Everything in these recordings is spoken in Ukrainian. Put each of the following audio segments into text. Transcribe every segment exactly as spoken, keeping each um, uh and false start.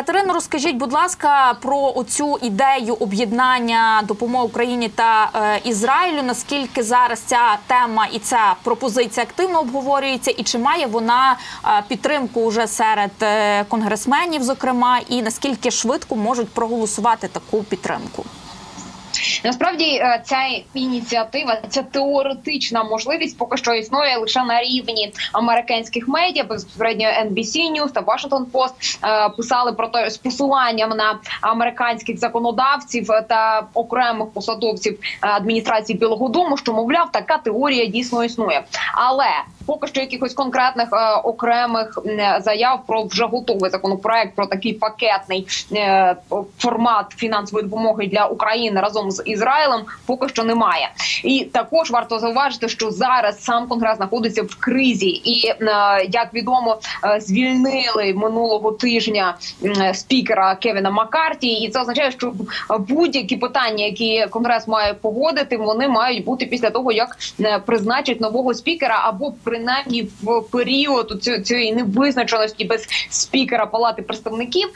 Катерино, розкажіть, будь ласка, про оцю ідею об'єднання допомоги Україні та е, Ізраїлю. Наскільки зараз ця тема і ця пропозиція активно обговорюється, і чи має вона е, підтримку уже серед е, конгресменів, зокрема, і наскільки швидко можуть проголосувати таку підтримку? Насправді ця ініціатива, ця теоретична можливість поки що існує лише на рівні американських медіа. Безпосередньо Ен Бі Сі Ньюс та Washington Post писали про те з посиланням на американських законодавців та окремих посадовців адміністрації Білого Дому, що, мовляв, така теорія дійсно існує. Але поки що якихось конкретних е, окремих заяв про вже готовий законопроект, про такий пакетний е, формат фінансової допомоги для України разом з Ізраїлем поки що немає. І також варто зауважити, що зараз сам Конгрес знаходиться в кризі. І, е, як відомо, е, звільнили минулого тижня е, спікера Кевіна Маккарті. І це означає, що будь-які питання, які Конгрес має погодити, вони мають бути після того, як призначать нового спікера або принаймні в період цієї невизначеності без спікера Палати представників.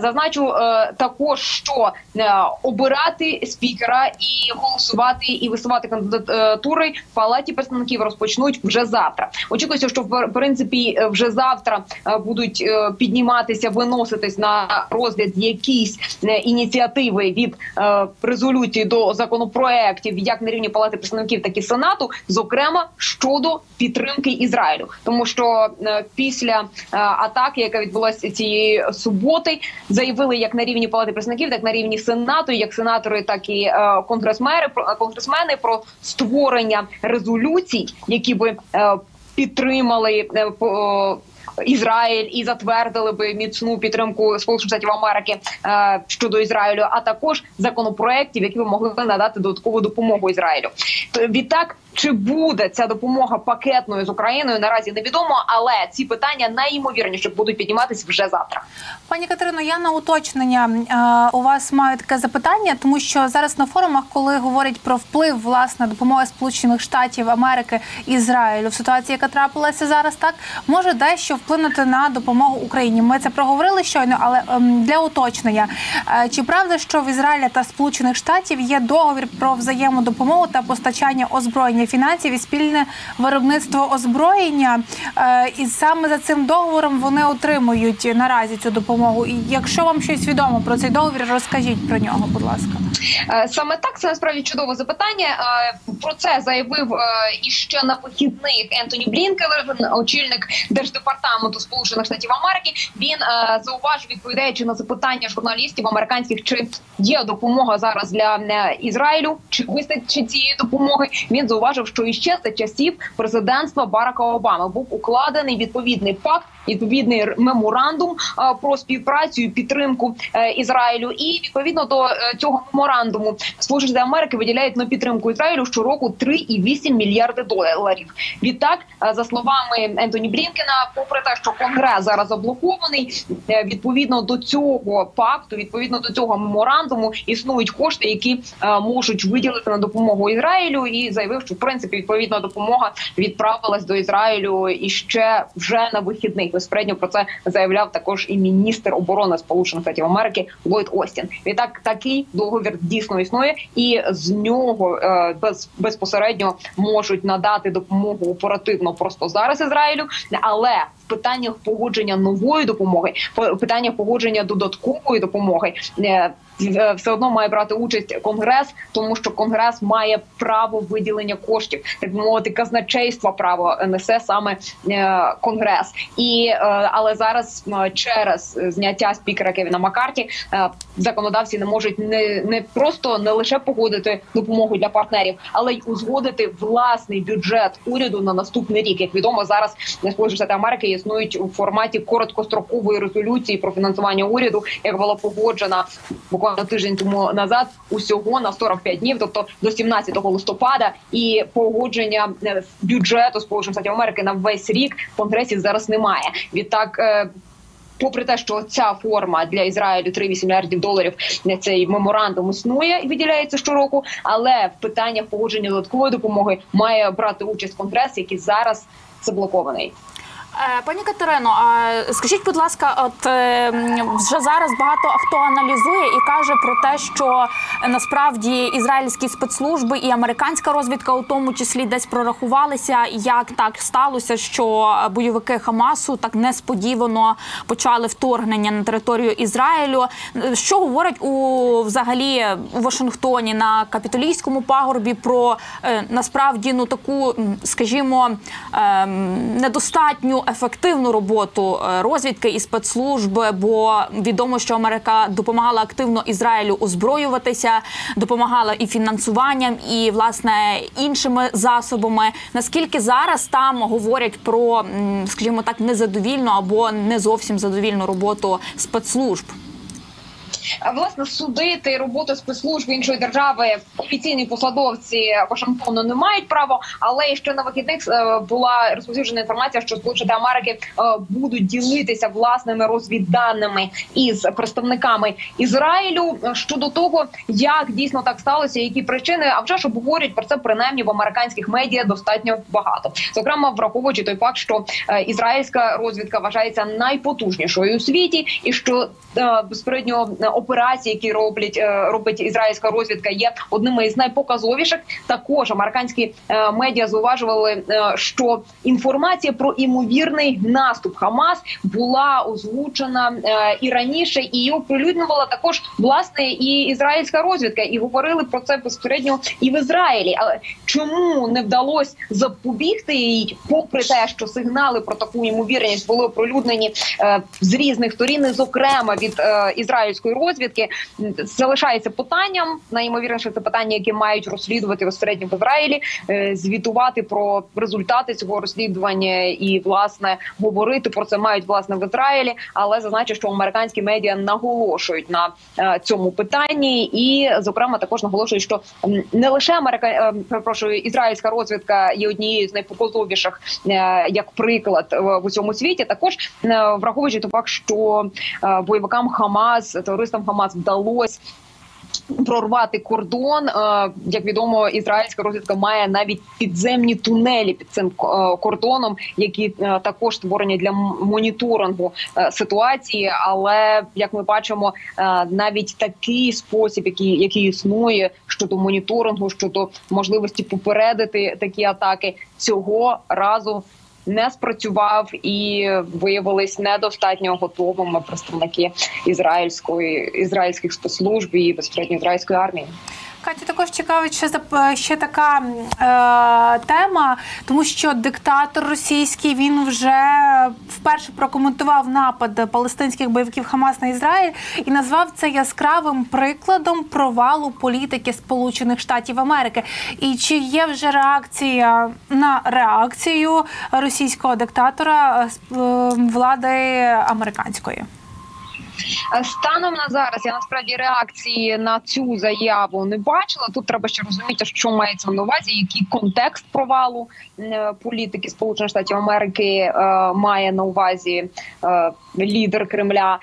Зазначу е, також, що е, обирати спікера і голосувати, і висувати кандидатури в Палаті представників розпочнуть вже завтра. Очікується, що в принципі вже завтра будуть підніматися, виноситись на розгляд якісь ініціативи від е, резолюції до законопроєктів, як на рівні Палати представників, так і Сенату, зокрема, щодо підтримки Ізраїлю. Тому що е, після е, атаки, яка відбулася цієї суботи, заявили як на рівні Палати представників, так на рівні Сенату, як сенатори, так і е, конгресмени, про, конгресмени про створення резолюцій, які би е, підтримали е, по, Ізраїль і затвердили би міцну підтримку Сполучених Штатів Америки е, щодо Ізраїлю, а також законопроєктів, які би могли надати додаткову допомогу Ізраїлю. То, відтак, чи буде ця допомога пакетною з Україною, наразі невідомо, але ці питання найімовірніше будуть підніматися вже завтра. Пані Катерино, я на уточнення у вас маю таке запитання, тому що зараз на форумах, коли говорять про вплив, власне, допомоги Сполучених Штатів Америки Ізраїлю в ситуації, яка трапилася зараз, так, може дещо вплинути на допомогу Україні. Ми це проговорили щойно, але для уточнення. Чи правда, що в Ізраїля та Сполучених Штатів є договір про взаємодопомогу та постачання озброєння, фінансів і спільне виробництво озброєння? І саме за цим договором вони отримують наразі цю допомогу. І якщо вам щось відомо про цей договір, розкажіть про нього, будь ласка. Саме так, це насправді чудове запитання. Про це заявив іще на вихідних Ентоні Блінкен, очільник Держдепартаменту Сполучених Штатів Америки. Він зауважив, відповідаючи на запитання журналістів американських, чи є допомога зараз для Ізраїлю, чи вистачить цієї допомоги. Він зауважив, що іще за часів президентства Барака Обами був укладений відповідний пакт, відповідний меморандум про співпрацю і підтримку Ізраїлю. І відповідно до цього меморандуму Сполучені Штати Америки виділяють на підтримку Ізраїлю щороку три цілих вісім десятих мільярди доларів. Відтак, за словами Ентоні Блінкена, попри те, що Конгрес зараз заблокований, відповідно до цього пакту, відповідно до цього меморандуму існують кошти, які можуть виділити на допомогу Ізраїлю, і заявив, що в принципі відповідна допомога відправилась до Ізраїлю і ще вже на вихідних. Безпосередньо про це заявляв також і міністр оборони Сполучених Штатів Америки Ллойд Остін. Відтак, такий договір дійсно існує, і з нього е, без, безпосередньо можуть надати допомогу оперативно просто зараз Ізраїлю, але в питаннях погодження нової допомоги, в питаннях погодження додаткової допомоги е, все одно має брати участь Конгрес, тому що Конгрес має право виділення коштів, так би мовити, казначейства право несе саме Конгрес. І, але зараз через зняття спікера Кевіна Маккарті законодавці не можуть не, не просто не лише погодити допомогу для партнерів, але й узгодити власний бюджет уряду на наступний рік. Як відомо, зараз Сполучені Штати Америки існують у форматі короткострокової резолюції про фінансування уряду, як була погоджена буквально на тиждень тому назад, усього на сорок п'ять днів, тобто до сімнадцятого листопада, і погодження бюджету Сполучених Штатів Америки на весь рік в Конгресі зараз немає. Відтак, попри те, що ця форма для Ізраїлю три цілих вісім десятих мільярдів доларів, цей меморандум існує і виділяється щороку, але в питаннях погодження додаткової допомоги має брати участь Конгрес, який зараз заблокований. Пані Катерино, скажіть, будь ласка, от вже зараз багато хто аналізує і каже про те, що насправді ізраїльські спецслужби і американська розвідка у тому числі десь прорахувалися, як так сталося, що бойовики Хамасу так несподівано почали вторгнення на територію Ізраїлю. Що говорять у, взагалі у Вашингтоні на Капітолійському пагорбі про насправді ну, таку, скажімо, недостатню ефективну роботу розвідки і спецслужб, бо відомо, що Америка допомагала активно Ізраїлю озброюватися, допомагала і фінансуванням, і, власне, іншими засобами. Наскільки зараз там говорять про, скажімо так, незадовільну або не зовсім задовільну роботу спецслужб? Власне, судити роботу спецслужб іншої держави офіційні посадовці Вашингтону не мають права, але ще на вихідних була розповсюджена інформація, що Сполучені Штати Америки будуть ділитися власними розвідданими із представниками Ізраїлю щодо того, як дійсно так сталося, які причини, а вже ж обговорюють про це принаймні в американських медіа достатньо багато. Зокрема, враховуючи той факт, що ізраїльська розвідка вважається найпотужнішою у світі і що безпередньо операції, які роблять робить ізраїльська розвідка, є одними із найпоказовіших. Також американські медіа зауважували, що інформація про імовірний наступ Хамас була озвучена і раніше, і її оприлюднювала також власне і ізраїльська розвідка, і говорили про це безпосередньо і в Ізраїлі. Але чому не вдалося запобігти їй, попри те, що сигнали про таку імовірність були оприлюднені з різних сторін, і зокрема від ізраїльської розвідки, залишається питанням, найімовірніше це питання, які мають розслідувати безпосередньо в Ізраїлі, звітувати про результати цього розслідування і, власне, говорити про це мають, власне, в Ізраїлі, але зазначу, що американські медіа наголошують на цьому питанні і, зокрема, також наголошують, що не лише Америка, перепрошую, ізраїльська розвідка є однією з найпоказовіших, як приклад, в усьому світі, також враховуючи той факт, що бойовикам Хамас, терористам Хамас вдалося прорвати кордон. Як відомо, ізраїльська розвідка має навіть підземні тунелі під цим кордоном, які також створені для моніторингу ситуації. Але, як ми бачимо, навіть такий спосіб, який, який існує щодо моніторингу, щодо можливості попередити такі атаки, цього разу не спрацював і виявились недостатньо готовими представники ізраїльської ізраїльських спецслужб і безпосередньо ізраїльської армії. Катю, також цікавить ще, ще така е, тема, тому що диктатор російський, він вже вперше прокоментував напад палестинських бойовиків Хамас на Ізраїль і назвав це яскравим прикладом провалу політики Сполучених Штатів Америки. І чи є вже реакція на реакцію російського диктатора е, влади американської? Станом на зараз я насправді реакції на цю заяву не бачила. Тут треба ще розуміти, що мається на увазі, який контекст провалу політики Сполучених Штатів Америки має на увазі лідер Кремля.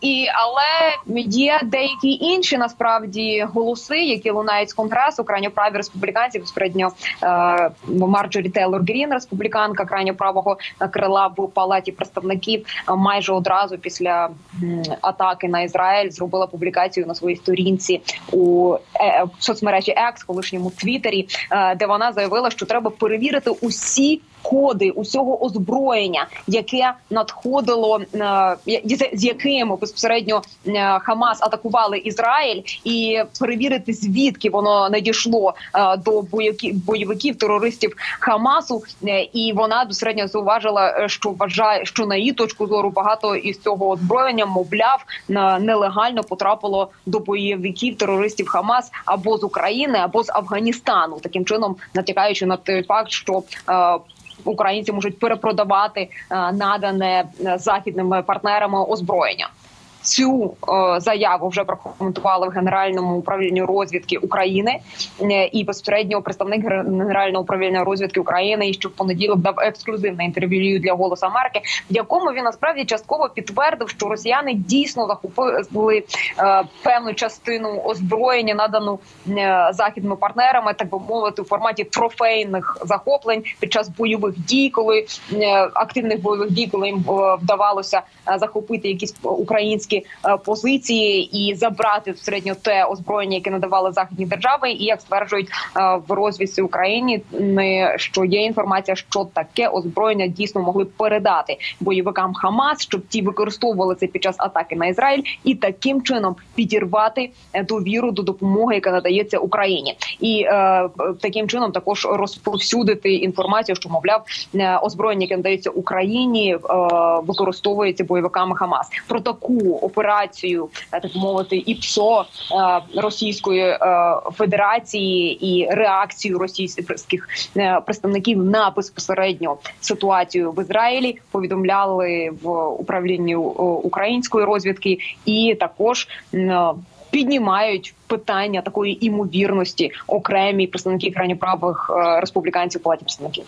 І, але є деякі інші насправді голоси, які лунають з Конгресу, крайньо праві республіканці, безпередньо Марджорі Тейлор Грін, республіканка крайньо правого крила в Палаті представників, майже одразу після атаки на Ізраїль зробила публікацію на своїй сторінці у соцмережі X, колишньому Твіттері, де вона заявила, що треба перевірити усі коди усього озброєння, яке надходило, з яким безпосередньо Хамас атакували Ізраїль, і перевірити, звідки воно надійшло до бойовиків, терористів Хамасу. І вона безпосередньо зауважила, що вважає, що на її точку зору багато із цього озброєння, мовляв, нелегально потрапило до бойовиків, терористів Хамас або з України, або з Афганістану. Таким чином, натякаючи на той факт, що українці можуть перепродавати надане західними партнерами озброєння. Цю заяву вже прокоментували в Генеральному управлінні розвідки України і безпосередньо представник Генерального управління розвідки України, і що в понеділок дав ексклюзивне інтерв'ю для «Голосу Америки», в якому він насправді частково підтвердив, що росіяни дійсно захопили певну частину озброєння, надану західними партнерами, так би мовити, у форматі трофейних захоплень під час бойових дій, коли активних бойових дій, коли їм вдавалося захопити якісь українські позиції і забрати середньо те озброєння, яке надавали західні держави, і, як стверджують в розвідці України, що є інформація, що таке озброєння дійсно могли передати бойовикам ХАМАС, щоб ті використовували це під час атаки на Ізраїль і таким чином підірвати довіру до допомоги, яка надається Україні. І е, таким чином також розповсюдити інформацію, що, мовляв, озброєння, яке надається Україні, е, використовується бойовиками ХАМАС. Про таку операцію, так мовити, і ПСО Російської Федерації і реакцію російських представників на безпосередньо ситуацію в Ізраїлі повідомляли в управлінні української розвідки і також піднімають питання такої імовірності окремі представники крайньоправих республіканців в Палаті представників.